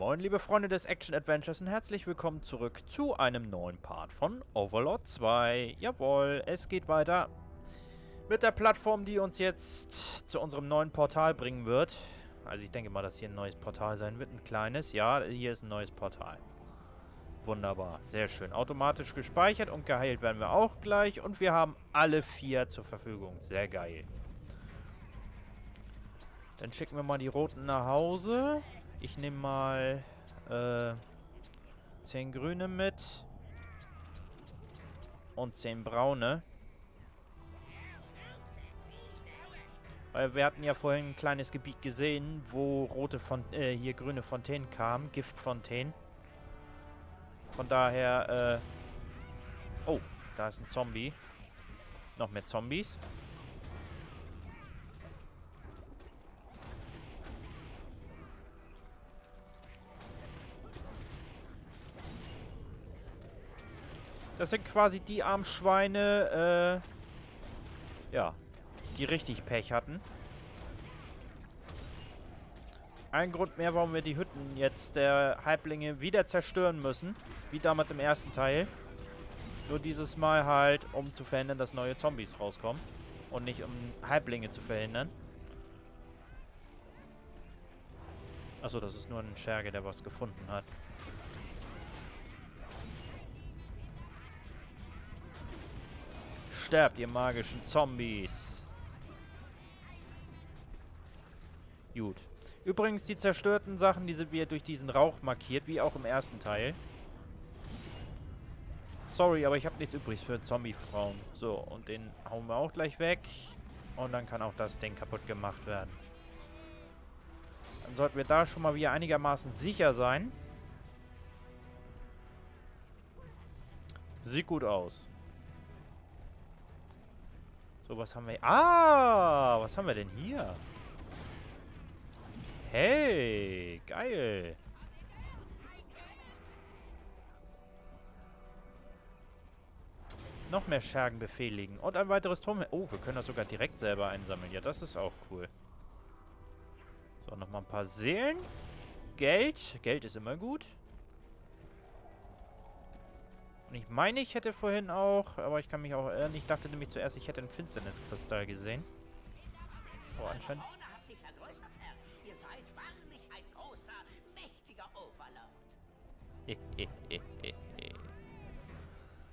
Moin liebe Freunde des Action Adventures und herzlich willkommen zurück zu einem neuen Part von Overlord 2. Jawohl, es geht weiter mit der Plattform, die uns jetzt zu unserem neuen Portal bringen wird. Also ich denke mal, dass hier ein neues Portal sein wird, ein kleines. Ja, hier ist ein neues Portal. Wunderbar, sehr schön. Automatisch gespeichert und geheilt werden wir auch gleich. Und wir haben alle 4 zur Verfügung. Sehr geil. Dann schicken wir mal die Roten nach Hause. Ich nehme mal 10 Grüne mit und 10 Braune. Weil wir hatten ja vorhin ein kleines Gebiet gesehen, wo grüne Fontänen kamen, Giftfontänen. Von daher, oh, da ist ein Zombie. Noch mehr Zombies. Das sind quasi die armen Schweine, ja, die richtig Pech hatten. Ein Grund mehr, warum wir die Hütten jetzt der Halblinge wieder zerstören müssen, wie damals im ersten Teil. Nur dieses Mal halt, um zu verhindern, dass neue Zombies rauskommen und nicht um Halblinge zu verhindern. Achso, das ist nur ein Scherge, der was gefunden hat. Sterbt, ihr magischen Zombies. Gut. Übrigens, die zerstörten Sachen, die sind wir durch diesen Rauch markiert, wie auch im ersten Teil. Sorry, aber ich habe nichts übrig für Zombie-Frauen. So, und den hauen wir auch gleich weg. Und dann kann auch das Ding kaputt gemacht werden. Dann sollten wir da schon mal wieder einigermaßen sicher sein. Sieht gut aus. So, was haben wir hier? Ah, was haben wir denn hier? Hey, geil. Noch mehr Schergen befehligen. Und ein weiteres Turm. Oh, wir können das sogar direkt selber einsammeln. Ja, das ist auch cool. So, nochmal ein paar Seelen. Geld. Geld ist immer gut. Und ich meine, ich hätte vorhin auch, aber ich kann mich auch erinnern, ich dachte nämlich zuerst, ich hätte einen Finsterniskristall gesehen. Oh, anscheinend. Ihr seid wahrlich ein großer, mächtiger Overlord.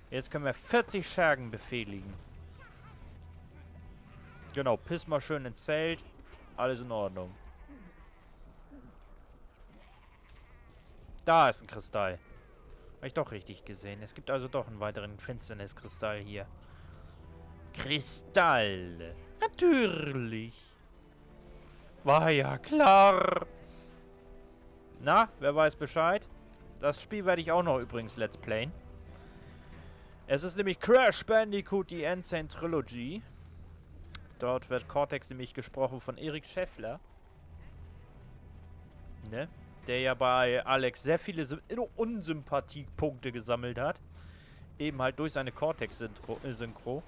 Jetzt können wir 40 Schergen befehligen. Genau, piss mal schön ins Zelt. Alles in Ordnung. Da ist ein Kristall. Habe ich doch richtig gesehen. Es gibt also doch einen weiteren Finsterniskristall hier. Kristall. Natürlich. War ja klar. Na, wer weiß Bescheid? Das Spiel werde ich auch noch übrigens let's playen. Es ist nämlich Crash Bandicoot, die Endzone Trilogy. Dort wird Cortex nämlich gesprochen von Eric Schäffler. Ne? Der ja bei Alex sehr viele Unsympathiepunkte gesammelt hat. Eben halt durch seine Cortex-Synchro.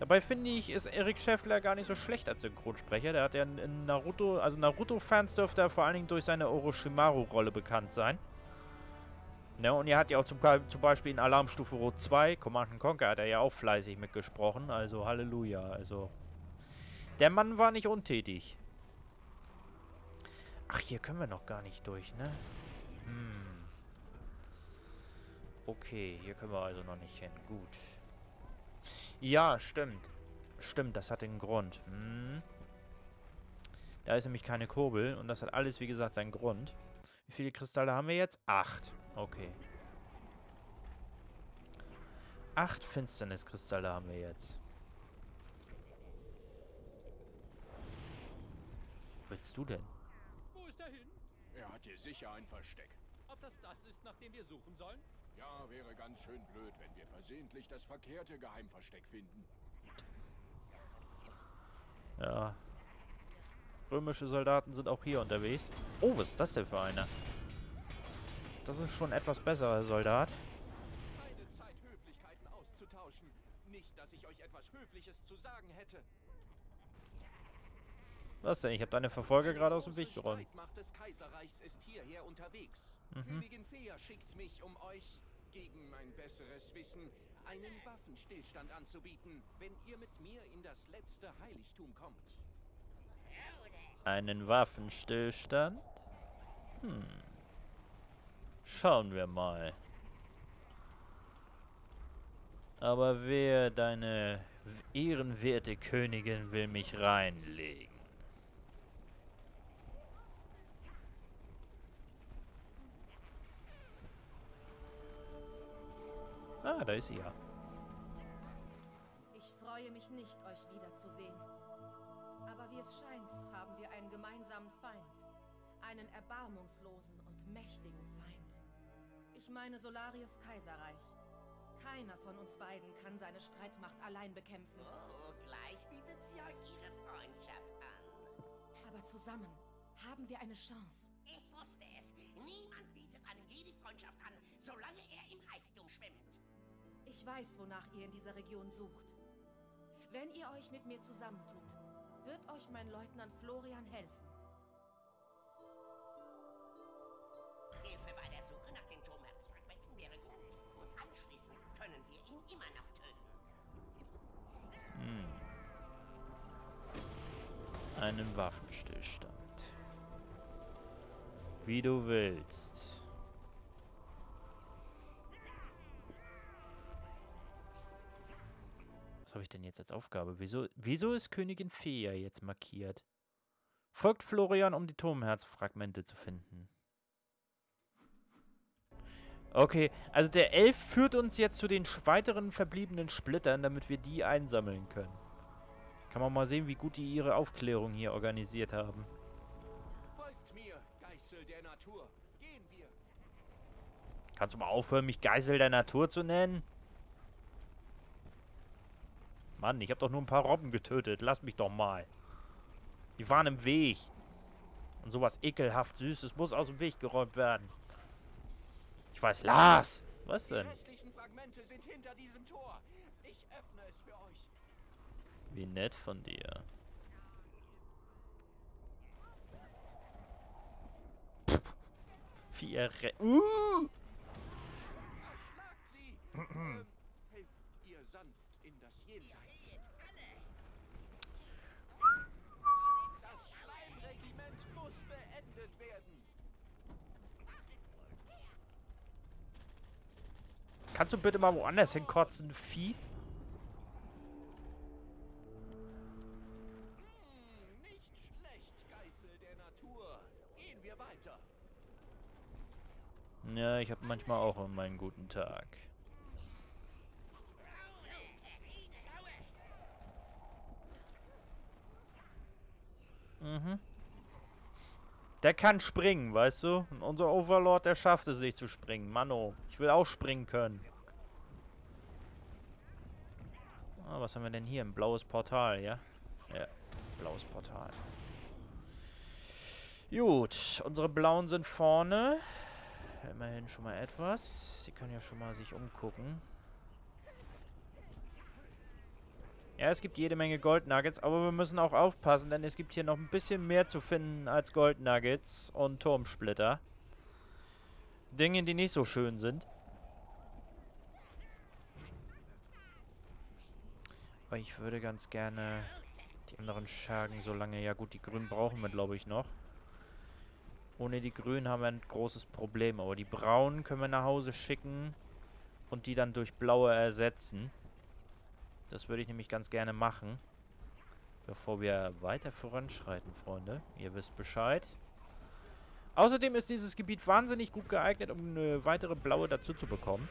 Dabei finde ich, ist Eric Schäffler gar nicht so schlecht als Synchronsprecher. Der hat ja in Naruto, also Naruto-Fans dürfte er vor allen Dingen durch seine Orochimaru-Rolle bekannt sein. Ne, und er hat ja auch zum Beispiel in Alarmstufe Rot 2, Command Conquer, hat er ja auch fleißig mitgesprochen. Also Halleluja, also. Der Mann war nicht untätig. Ach, hier können wir noch gar nicht durch, ne? Hm. Okay, hier können wir also noch nicht hin. Gut. Ja, stimmt. Stimmt, das hat den Grund. Hm. Da ist nämlich keine Kurbel und das hat alles, wie gesagt, seinen Grund. Wie viele Kristalle haben wir jetzt? 8. Okay. 8 Finsterniskristalle haben wir jetzt. Was willst du denn? Dahin? Er hat hier sicher ein Versteck. Ob das das ist, nach dem wir suchen sollen? Ja, wäre ganz schön blöd, wenn wir versehentlich das verkehrte Geheimversteck finden. Ja. Römische Soldaten sind auch hier unterwegs. Oh, was ist das denn für einer? Das ist schon ein etwas besserer Soldat. Keine Zeit, Höflichkeiten auszutauschen. Nicht, dass ich euch etwas Höfliches zu sagen hätte. Was denn? Ich habe deine Verfolger gerade aus dem Weg geräumt. Des Kaiserreichs ist hierher unterwegs. Königin Fea schickt mich, um euch gegen mein besseres Wissen einen Waffenstillstand anzubieten, wenn ihr mit mir in das letzte Heiligtum kommt. Einen Waffenstillstand? Schauen wir mal. Aber wer, deine ehrenwerte Königin will mich reinlegen. Ah, da ist sie ja. Ich freue mich nicht, euch wiederzusehen. Aber wie es scheint, haben wir einen gemeinsamen Feind. Einen erbarmungslosen und mächtigen Feind. Ich meine Solarius Kaiserreich. Keiner von uns beiden kann seine Streitmacht allein bekämpfen. Oh, gleich bietet sie euch ihre Freundschaft an. Aber zusammen haben wir eine Chance. Ich wusste es. Niemand bietet einem Jedi Freundschaft an, solange er im Reichtum schwimmt. Ich weiß, wonach ihr in dieser Region sucht. Wenn ihr euch mit mir zusammentut, wird euch mein Leutnant Florian helfen. Hilfe bei der Suche nach den Tomerz-Fragmenten wäre gut. Und anschließend können wir ihn immer noch töten. Einen Waffenstillstand. Wie du willst. Was habe ich denn jetzt als Aufgabe? Wieso ist Königin Fea jetzt markiert? Folgt Florian, um die Turmherzfragmente zu finden. Okay, also der Elf führt uns jetzt zu den weiteren verbliebenen Splittern, damit wir die einsammeln können. Kann man mal sehen, wie gut die ihre Aufklärung hier organisiert haben. Folgt mir, Geißel der Natur. Gehen wir. Kannst du mal aufhören, mich Geißel der Natur zu nennen? Mann, ich habe doch nur ein paar Robben getötet. Lass mich doch mal. Die waren im Weg. Und sowas ekelhaft Süßes muss aus dem Weg geräumt werden. Ich weiß, Lars! Was denn? Die restlichen Fragmente sind hinter diesem Tor. Ich öffne es für euch. Wie nett von dir. Pff. Wie er rennt. Erschlagt sie! Helft ihr sanft in das Jenseits. Das Schleimregiment muss beendet werden. Kannst du bitte mal woanders hinkotzen, Vieh? Nicht schlecht, Geißel der Natur. Gehen wir weiter. Ja, ich habe manchmal auch meinen guten Tag. Der kann springen, weißt du? Und unser Overlord, der schafft es nicht zu springen. Mano, ich will auch springen können. Ah, was haben wir denn hier? Ein blaues Portal, ja? Ja, blaues Portal. Gut, unsere Blauen sind vorne. Immerhin schon mal etwas. Sie können ja schon mal sich umgucken. Ja, es gibt jede Menge Goldnuggets, aber wir müssen auch aufpassen, denn es gibt hier noch ein bisschen mehr zu finden als Goldnuggets und Turmsplitter. Dinge, die nicht so schön sind. Aber ich würde ganz gerne die anderen Schergen so lange... Ja gut, die Grünen brauchen wir, glaube ich, noch. Ohne die Grünen haben wir ein großes Problem, aber die Braunen können wir nach Hause schicken und die dann durch Blaue ersetzen. Das würde ich nämlich ganz gerne machen. Bevor wir weiter voranschreiten, Freunde. Ihr wisst Bescheid. Außerdem ist dieses Gebiet wahnsinnig gut geeignet, um eine weitere blaue dazu zu bekommen.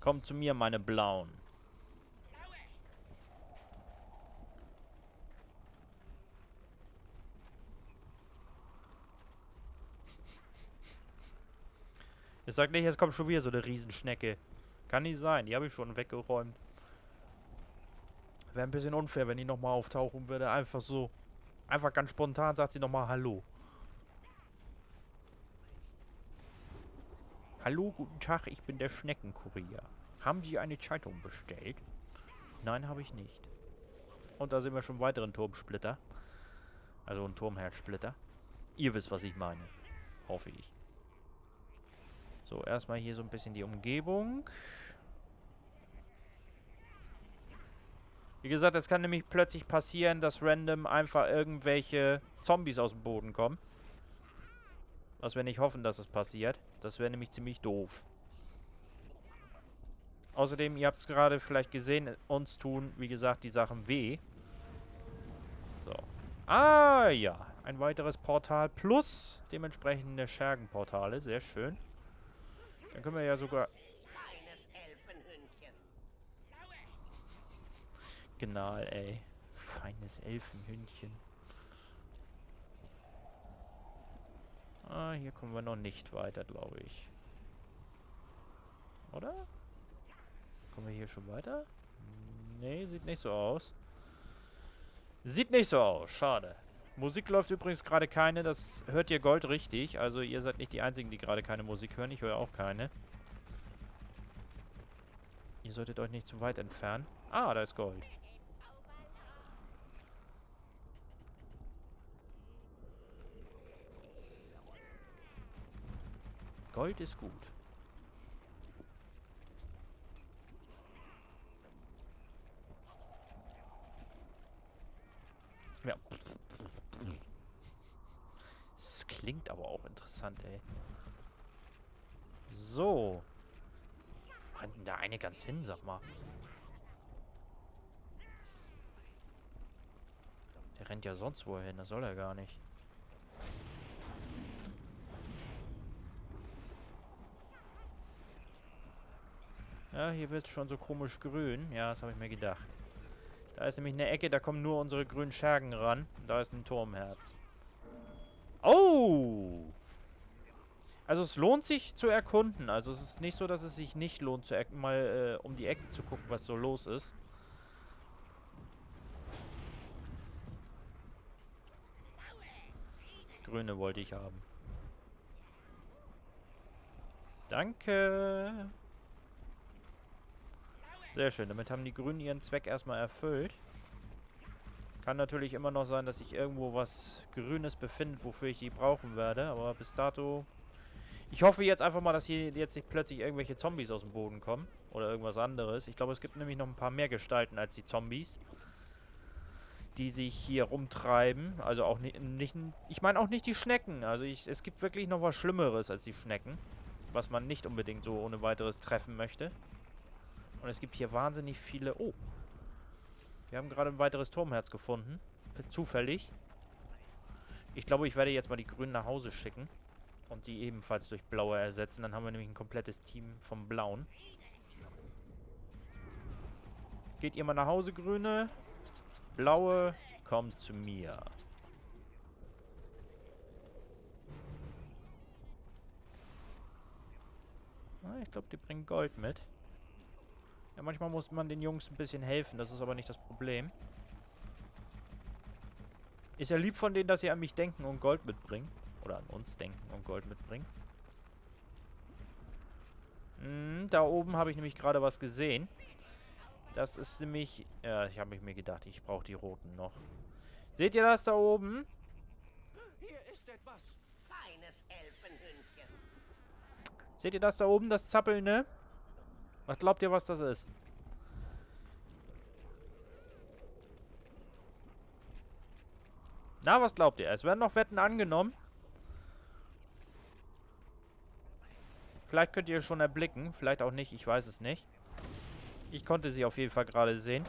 Kommt zu mir, meine Blauen. Ich sag nicht, jetzt kommt schon wieder so eine Riesenschnecke. Kann nicht sein, die habe ich schon weggeräumt. Wäre ein bisschen unfair, wenn die nochmal auftauchen würde. Einfach so. Einfach ganz spontan sagt sie nochmal Hallo. Hallo, guten Tag, ich bin der Schneckenkurier. Haben Sie eine Zeitung bestellt? Nein, habe ich nicht. Und da sehen wir schon einen weiteren Turmsplitter. Also einen Turmherzsplitter. Ihr wisst, was ich meine. Hoffe ich. So, erstmal hier so ein bisschen die Umgebung. Wie gesagt, es kann nämlich plötzlich passieren, dass random einfach irgendwelche Zombies aus dem Boden kommen. Was wir nicht hoffen, dass es passiert. Das wäre nämlich ziemlich doof. Außerdem, ihr habt es gerade vielleicht gesehen, uns tun, wie gesagt, die Sachen weh. So. Ah, ja. Ein weiteres Portal plus dementsprechende Schergenportale. Sehr schön. Dann können wir ja sogar... Genau, ey. Feines Elfenhündchen. Ah, hier kommen wir noch nicht weiter, glaube ich. Oder? Kommen wir hier schon weiter? Nee, sieht nicht so aus. Sieht nicht so aus, schade. Musik läuft übrigens gerade keine, das hört ihr goldrichtig. Also ihr seid nicht die Einzigen, die gerade keine Musik hören. Ich höre auch keine. Ihr solltet euch nicht zu weit entfernen. Ah, da ist Gold. Gold ist gut. Ja. Das klingt aber auch interessant, ey. So. Rennt denn da eine ganz hin, sag mal. Der rennt ja sonst wohl hin, das soll er gar nicht. Ja, hier wird es schon so komisch grün. Ja, das habe ich mir gedacht. Da ist nämlich eine Ecke, da kommen nur unsere grünen Schergen ran. Und da ist ein Turmherz. Oh! Also es lohnt sich zu erkunden. Also es ist nicht so, dass es sich nicht lohnt, mal um die Ecken zu gucken, was so los ist. Grüne wollte ich haben. Danke! Sehr schön, damit haben die Grünen ihren Zweck erstmal erfüllt. Kann natürlich immer noch sein, dass sich irgendwo was Grünes befindet, wofür ich die brauchen werde. Aber bis dato... Ich hoffe jetzt einfach mal, dass hier jetzt nicht plötzlich irgendwelche Zombies aus dem Boden kommen. Oder irgendwas anderes. Ich glaube, es gibt nämlich noch ein paar mehr Gestalten als die Zombies. Die sich hier rumtreiben. Also auch nicht... Ich meine auch nicht die Schnecken. Also es gibt wirklich noch was Schlimmeres als die Schnecken. Was man nicht unbedingt so ohne weiteres treffen möchte. Und es gibt hier wahnsinnig viele... Oh! Wir haben gerade ein weiteres Turmherz gefunden. Zufällig. Ich glaube, ich werde jetzt mal die Grünen nach Hause schicken. Und die ebenfalls durch Blaue ersetzen. Dann haben wir nämlich ein komplettes Team vom Blauen. Geht ihr mal nach Hause, Grüne. Blaue, kommt zu mir. Na, ich glaube, die bringen Gold mit. Ja, manchmal muss man den Jungs ein bisschen helfen. Das ist aber nicht das Problem. Ist ja lieb von denen, dass sie an mich denken und Gold mitbringen. Oder an uns denken und Gold mitbringen. Da oben habe ich nämlich gerade was gesehen. Das ist nämlich... Ja, ich habe mir gedacht, ich brauche die Roten noch. Seht ihr das da oben? Hier ist etwas. Feines Elfenhündchen. Seht ihr das da oben, das Zappelnde? Was glaubt ihr, was das ist? Na, was glaubt ihr? Es werden noch Wetten angenommen. Vielleicht könnt ihr schon erblicken. Vielleicht auch nicht. Ich weiß es nicht. Ich konnte sie auf jeden Fall gerade sehen.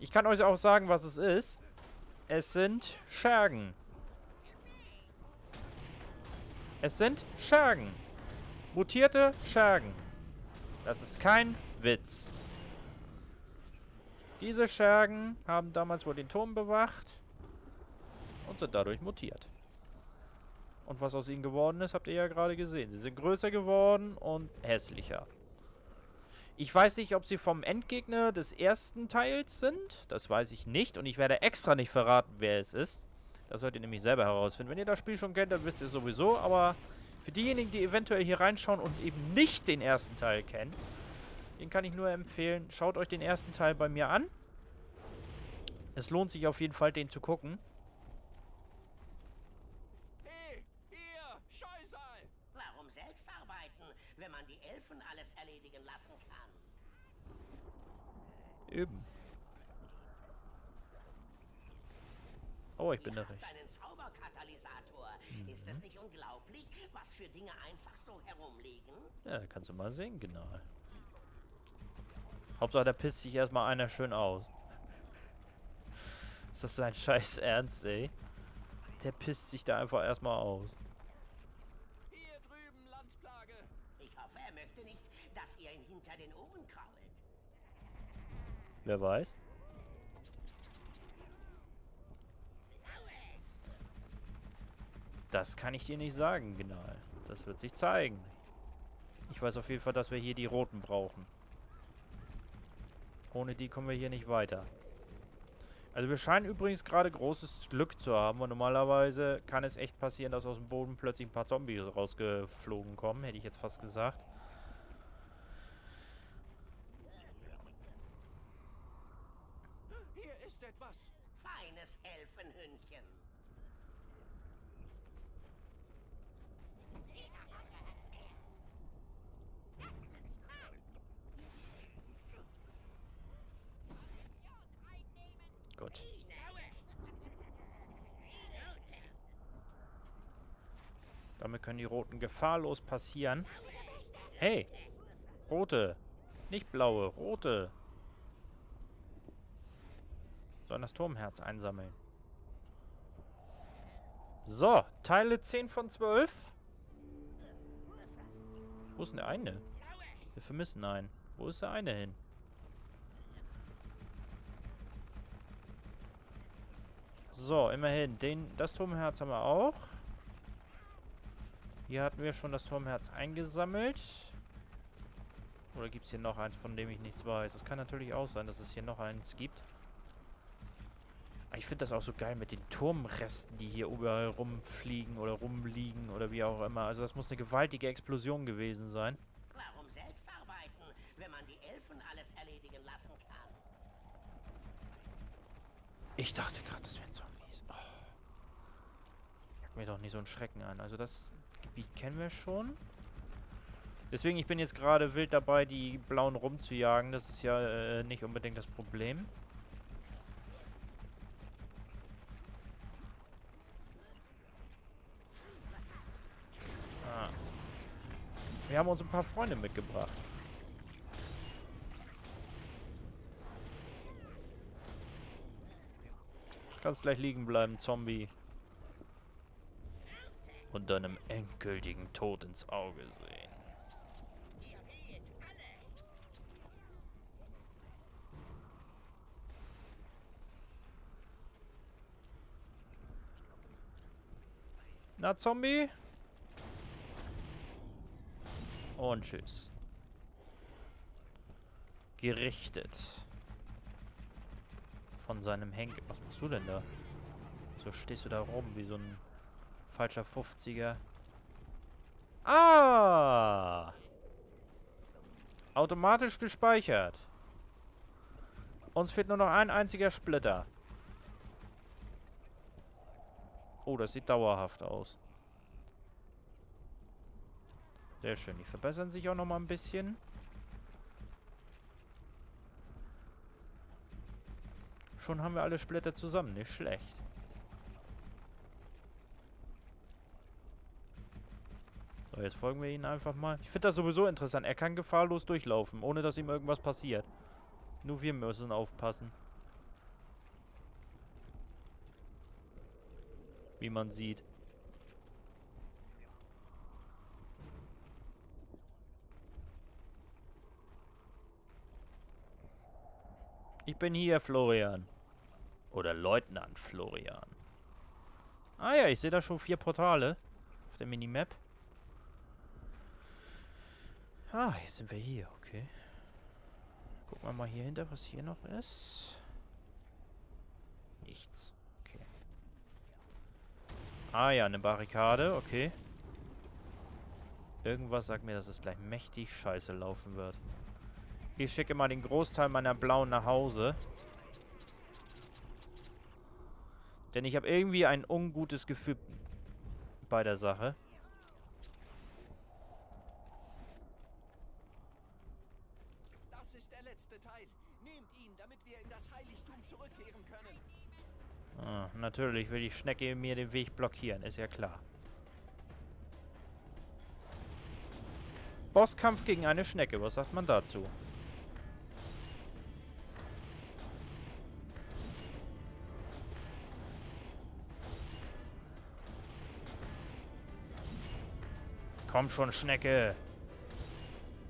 Ich kann euch auch sagen, was es ist. Es sind Schergen. Es sind Schergen. Mutierte Schergen. Das ist kein Witz. Diese Schergen haben damals wohl den Turm bewacht und sind dadurch mutiert. Und was aus ihnen geworden ist, habt ihr ja gerade gesehen. Sie sind größer geworden und hässlicher. Ich weiß nicht, ob sie vom Endgegner des ersten Teils sind. Das weiß ich nicht. Und ich werde extra nicht verraten, wer es ist. Das sollt ihr nämlich selber herausfinden. Wenn ihr das Spiel schon kennt, dann wisst ihr es sowieso, aber... Für diejenigen, die eventuell hier reinschauen und eben nicht den ersten Teil kennen, Den kann ich nur empfehlen. Schaut euch den ersten Teil bei mir an. Es lohnt sich auf jeden Fall, den zu gucken. Hey, ihr Scheusal! Warum selbst arbeiten, wenn man die Elfen alles erledigen lassen kann? Eben. Oh, ich bin da recht. Deinen Zauberkatalysator. Ist das nicht unglaublich, was für Dinge einfach so herumliegen? Ja, kannst du mal sehen, genau. Hauptsache, da pisst sich erstmal einer schön aus. Ist das sein scheiß Ernst, ey? Der pisst sich da einfach erstmal aus. Hier drüben, Landplage. Ich hoffe, er möchte nicht, dass ihr ihn hinter den Ohren krault. Wer weiß? Das kann ich dir nicht sagen, genau. Das wird sich zeigen. Ich weiß auf jeden Fall, dass wir hier die Roten brauchen. Ohne die kommen wir hier nicht weiter. Also wir scheinen übrigens gerade großes Glück zu haben. Und normalerweise kann es echt passieren, dass aus dem Boden plötzlich ein paar Zombies rausgeflogen kommen. Hätte ich jetzt fast gesagt. Hier ist etwas. Feines Elfenhündchen. Gut. Damit können die Roten gefahrlos passieren. Hey! Rote! Nicht blaue, rote! Sollen das Turmherz einsammeln. So, Teile 10 von 12. Wo ist denn der eine? Wir vermissen einen. Wo ist der eine hin? So, immerhin. Das Turmherz haben wir auch. Hier hatten wir schon das Turmherz eingesammelt. Oder gibt es hier noch eins, von dem ich nichts weiß? Es kann natürlich auch sein, dass es hier noch eins gibt. Aber ich finde das auch so geil mit den Turmresten, die hier überall rumfliegen oder rumliegen oder wie auch immer. Also das muss eine gewaltige Explosion gewesen sein. Warum selbst arbeiten, wenn man die Elfen alles erledigen lassen kann? Ich dachte gerade, das wären Zombies. Oh. Pack mir doch nicht so einen Schrecken an. Also das Gebiet kennen wir schon. Deswegen, ich bin jetzt gerade wild dabei, die Blauen rumzujagen. Das ist ja nicht unbedingt das Problem. Ah. Wir haben uns ein paar Freunde mitgebracht. Kannst gleich liegen bleiben, Zombie. Und deinem endgültigen Tod ins Auge sehen. Na, Zombie? Und tschüss. Gerichtet. Von seinem Henker. Was machst du denn da? So stehst du da rum wie so ein falscher 50er. Ah! Automatisch gespeichert. Uns fehlt nur noch ein einziger Splitter. Oh, das sieht dauerhaft aus. Sehr schön. Die verbessern sich auch noch mal ein bisschen. Schon haben wir alle Splitter zusammen. Nicht schlecht. So, jetzt folgen wir ihnen einfach mal. Ich finde das sowieso interessant. Er kann gefahrlos durchlaufen, ohne dass ihm irgendwas passiert. Nur wir müssen aufpassen. Wie man sieht. Ich bin hier, Florian. Oder Leutnant Florian. Ah ja, ich sehe da schon 4 Portale auf der Minimap. Ah, jetzt sind wir hier, okay. Gucken wir mal hier hinter, was hier noch ist. Nichts, okay. Ah ja, eine Barrikade, okay. Irgendwas sagt mir, dass es gleich mächtig scheiße laufen wird. Ich schicke mal den Großteil meiner blauen nach Hause. Denn ich habe irgendwie ein ungutes Gefühl bei der Sache. Das ist der letzte Teil. Nehmt ihn, damit wir in das Heiligtum zurückkehren können. Ah, natürlich will die Schnecke mir den Weg blockieren, ist ja klar. Bosskampf gegen eine Schnecke, was sagt man dazu? Komm schon, Schnecke!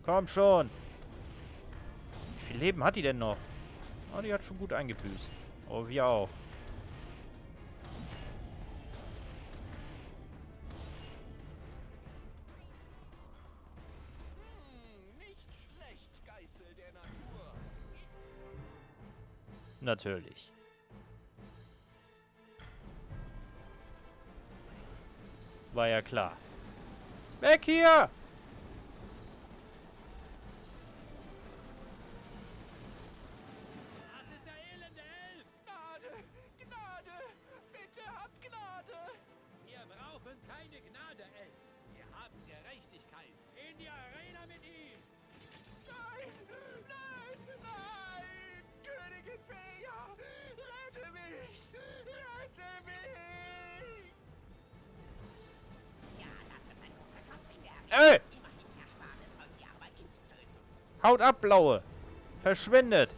Komm schon! Wie viel Leben hat die denn noch? Oh, die hat schon gut eingebüßt. Oh, wir auch. Natürlich. War ja klar. Weg hier! Das ist der elende Elf! Gnade! Gnade! Bitte habt Gnade! Wir brauchen keine Gnade, Elf. Wir haben Gerechtigkeit. In die Arena mit ihm! Nein! Nein! Nein! Königin Freya! Rette mich! Rette mich! Ja, das wird ein großer Kampf in der Arena. Ey! Immerhin erspart es euch die Arbeit, ihn zu töten. Haut ab, Blaue! Verschwindet!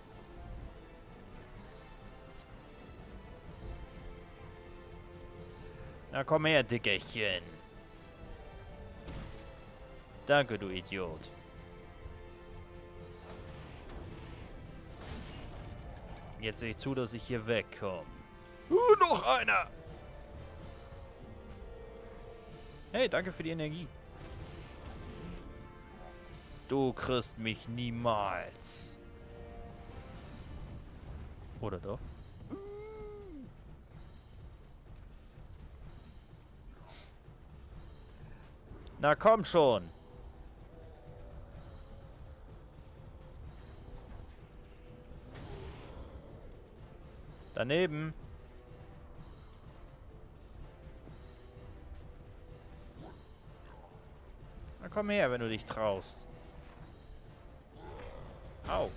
Na komm her, Dickerchen. Danke, du Idiot. Jetzt sehe ich zu, dass ich hier wegkomme. Noch einer! Hey, danke für die Energie. Du kriegst mich niemals. Oder doch? Na komm schon! Daneben. Na komm her, wenn du dich traust. Au.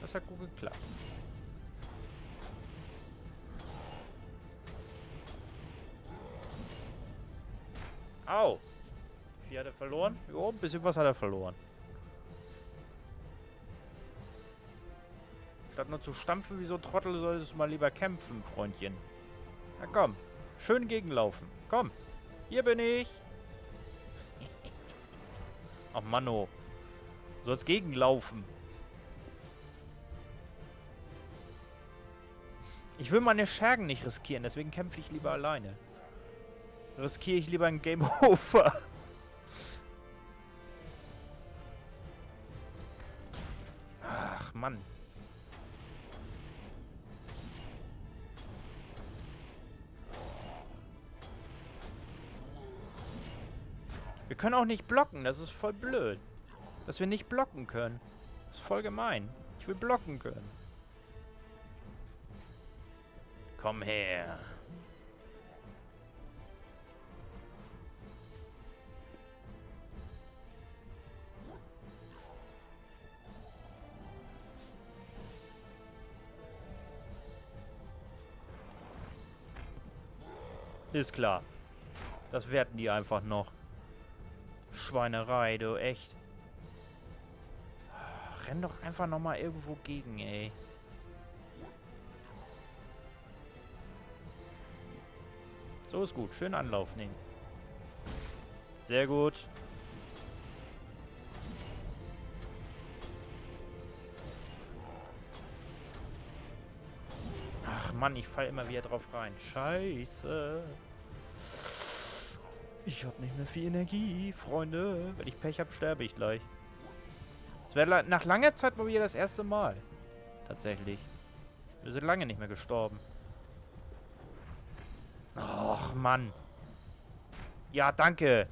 Das hat gut geklappt. Au. Wie viel hat er verloren? Jo, ein bisschen was hat er verloren. Statt nur zu stampfen wie so ein Trottel, solltest du mal lieber kämpfen, Freundchen. Na komm, schön gegenlaufen. Komm, hier bin ich. Ach Manno, du sollst gegenlaufen. Ich will meine Schergen nicht riskieren, deswegen kämpfe ich lieber alleine. Riskiere ich lieber ein Game Over. Ach Mann. Wir können auch nicht blocken, das ist voll blöd. Dass wir nicht blocken können. Das ist voll gemein. Ich will blocken können. Komm her. Ist klar. Das werten die einfach noch. Schweinerei, du, echt. Renn doch einfach nochmal irgendwo gegen, ey. So ist gut. Schön Anlauf nehmen. Sehr gut. Ach Mann, ich falle immer wieder drauf rein. Scheiße. Ich hab nicht mehr viel Energie, Freunde. Wenn ich Pech hab, sterbe ich gleich. Das wäre nach langer Zeit mal wieder das erste Mal. Tatsächlich. Wir sind lange nicht mehr gestorben. Och, Mann. Ja, danke.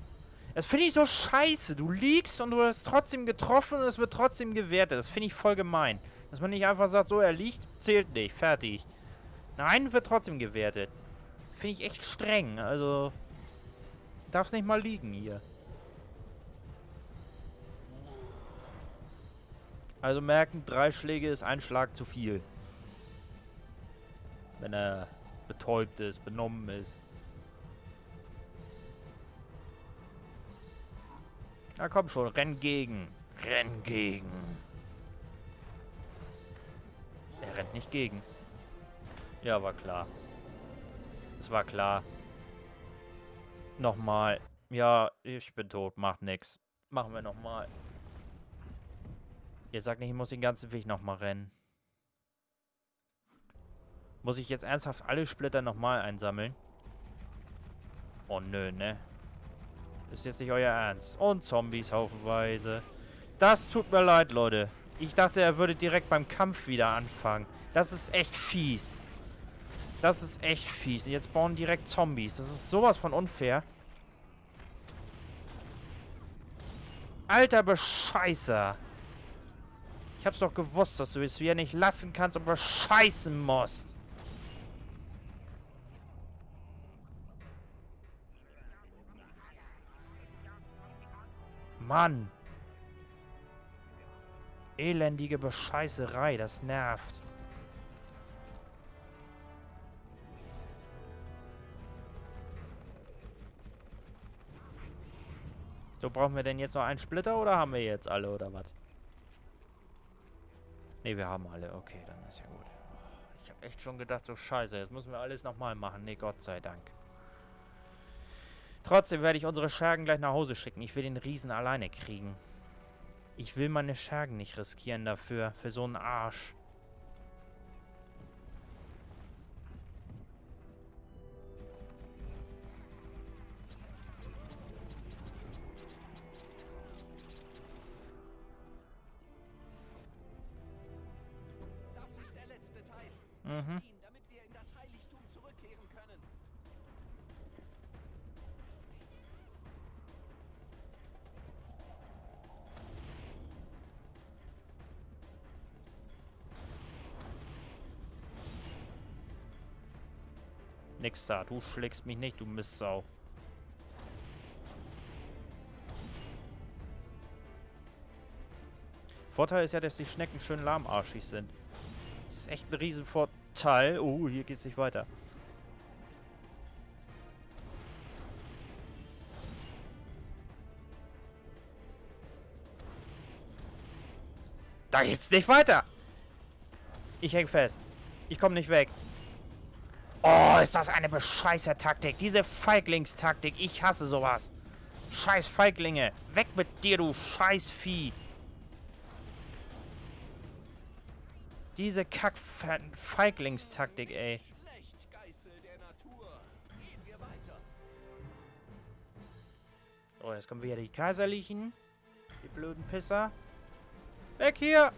Das finde ich so scheiße. Du liegst und du wirst trotzdem getroffen und es wird trotzdem gewertet. Das finde ich voll gemein. Dass man nicht einfach sagt, so er liegt, zählt nicht, fertig. Nein, wird trotzdem gewertet. Finde ich echt streng, also... Darf's nicht mal liegen hier. Also merken, 3 Schläge ist ein Schlag zu viel. Wenn er betäubt ist, benommen ist. Na komm schon, renn gegen. Renn gegen. Er rennt nicht gegen. Ja, war klar. Es war klar. Nochmal. Ja, ich bin tot, macht nix. Machen wir nochmal. Ihr sagt nicht, ich muss den ganzen Weg nochmal rennen. Muss ich jetzt ernsthaft alle Splitter nochmal einsammeln? Oh nö, ne? Ist jetzt nicht euer Ernst. Und Zombies haufenweise. Das tut mir leid, Leute. Ich dachte, er würde direkt beim Kampf wieder anfangen. Das ist echt fies. Das ist echt fies. Und jetzt bauen direkt Zombies. Das ist sowas von unfair. Alter Bescheißer. Ich hab's doch gewusst, dass du es wieder nicht lassen kannst und bescheißen musst. Mann. Elendige Bescheißerei, das nervt. So, brauchen wir denn jetzt noch einen Splitter oder haben wir jetzt alle oder was? Ne, wir haben alle. Okay, dann ist ja gut. Ich habe echt schon gedacht, so scheiße, jetzt müssen wir alles nochmal machen. Ne, Gott sei Dank. Trotzdem werde ich unsere Schergen gleich nach Hause schicken. Ich will den Riesen alleine kriegen. Ich will meine Schergen nicht riskieren dafür. Für so einen Arsch. Mhm. Damit wir in das Heiligtum zurückkehren können. Nix da, du schlägst mich nicht, du Mistsau. Vorteil ist ja, dass die Schnecken schön lahmarschig sind. Das ist echt ein Riesenvorteil. Oh, hier geht's nicht weiter. Da geht's nicht weiter. Ich häng fest. Ich komme nicht weg. Oh, ist das eine Bescheißer-Taktik. Diese Feiglingstaktik. Ich hasse sowas. Scheiß Feiglinge. Weg mit dir, du Scheißvieh. Diese Kack-Feiglingstaktik, ey. Oh, jetzt kommen wieder die Kaiserlichen. Die blöden Pisser. Weg hier!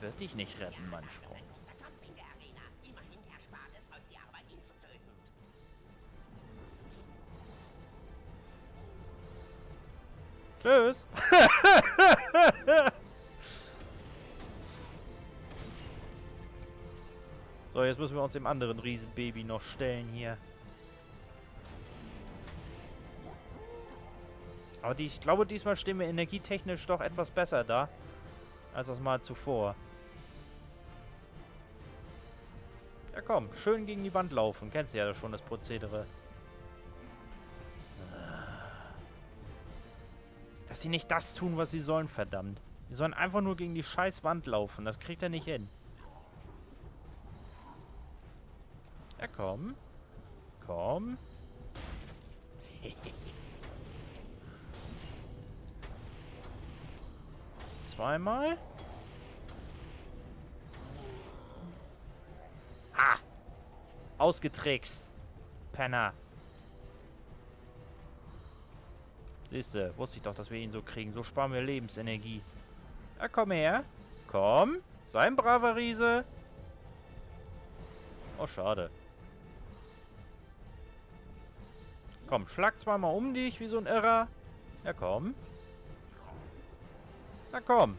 Wird dich nicht retten, mein Freund. Tschüss. So, jetzt müssen wir uns dem anderen Riesenbaby noch stellen hier. Aber ich glaube, diesmal stehen wir energietechnisch doch etwas besser da, als das Mal zuvor. Ja komm, schön gegen die Wand laufen. Kennst du ja schon das Prozedere. Dass sie nicht das tun, was sie sollen, verdammt. Sie sollen einfach nur gegen die scheiß Wand laufen. Das kriegt er nicht hin. Ja komm. Komm. Zweimal. Ausgetrickst. Penner. Siehste, wusste ich doch, dass wir ihn so kriegen. So sparen wir Lebensenergie. Ja, komm her. Komm. Sei ein braver Riese. Oh, schade. Komm, schlag zweimal um dich wie so ein Irrer. Ja, komm. Na komm.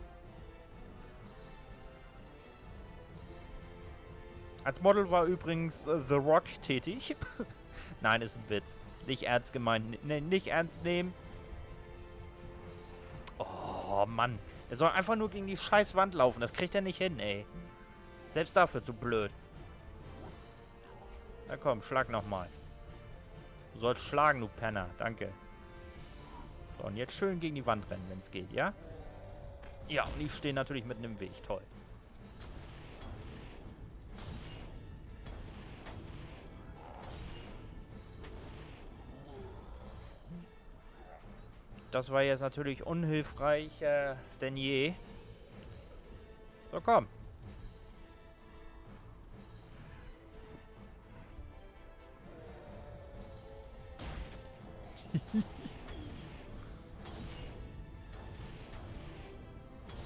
Als Model war übrigens The Rock tätig. Nein, ist ein Witz. Nicht ernst gemeint. Nicht ernst nehmen. Oh, Mann. Er soll einfach nur gegen die scheiß Wand laufen. Das kriegt er nicht hin, ey. Selbst dafür zu blöd. Na komm, schlag nochmal. Du sollst schlagen, du Penner. Danke. So, und jetzt schön gegen die Wand rennen, wenn es geht, ja? Ja, und ich stehe natürlich mitten im Weg. Toll. Das war jetzt natürlich unhilfreich denn je. So, komm.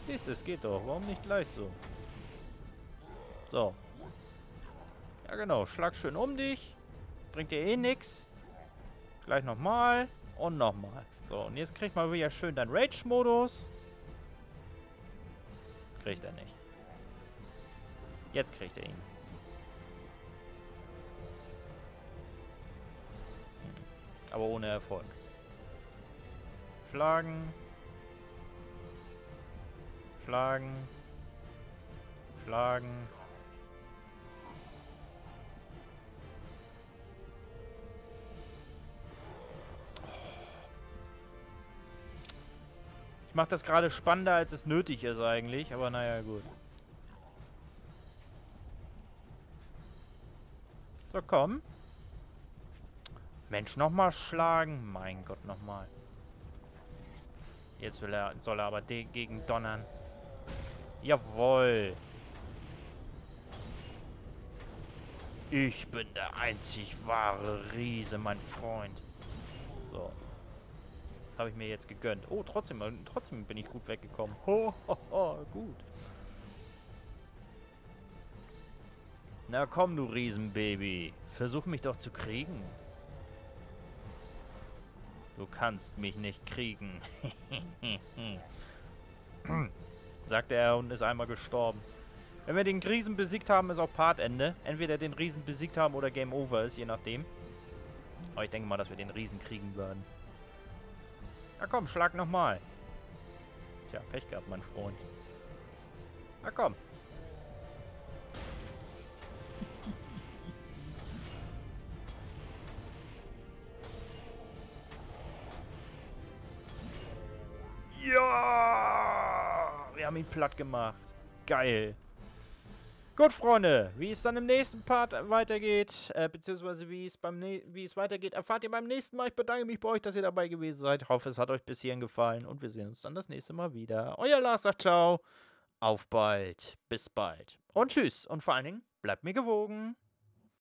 Siehst du, es geht doch. Warum nicht gleich so? So. Ja, genau. Schlag schön um dich. Bringt dir eh nix. Gleich nochmal. Und nochmal. So, und jetzt kriegt man wieder schön deinen Rage-Modus. Kriegt er nicht. Jetzt kriegt er ihn. Aber ohne Erfolg. Schlagen. Schlagen. Schlagen. Macht das gerade spannender, als es nötig ist eigentlich, aber naja, gut. So, komm. Mensch, nochmal schlagen. Mein Gott, nochmal. Jetzt soll er aber gegen donnern. Jawohl. Ich bin der einzig wahre Riese, mein Freund. So. Habe ich mir jetzt gegönnt. Oh, trotzdem bin ich gut weggekommen. Ho, ho, ho, gut. Na komm, du Riesenbaby. Versuch mich doch zu kriegen. Du kannst mich nicht kriegen. Sagte er und ist einmal gestorben. Wenn wir den Riesen besiegt haben, ist auch Partende. Entweder den Riesen besiegt haben oder Game Over ist, je nachdem. Aber ich denke mal, dass wir den Riesen kriegen werden. Na komm, schlag nochmal. Tja, Pech gehabt, mein Freund. Na komm. Ja! Wir haben ihn platt gemacht. Geil. Gut, Freunde. Wie es dann im nächsten Part weitergeht, beziehungsweise wie es weitergeht, erfahrt ihr beim nächsten Mal. Ich bedanke mich bei euch, dass ihr dabei gewesen seid. Ich hoffe, es hat euch bis hierhin gefallen und wir sehen uns dann das nächste Mal wieder. Euer Lars sagt ciao. Auf bald. Bis bald. Und tschüss. Und vor allen Dingen, bleibt mir gewogen.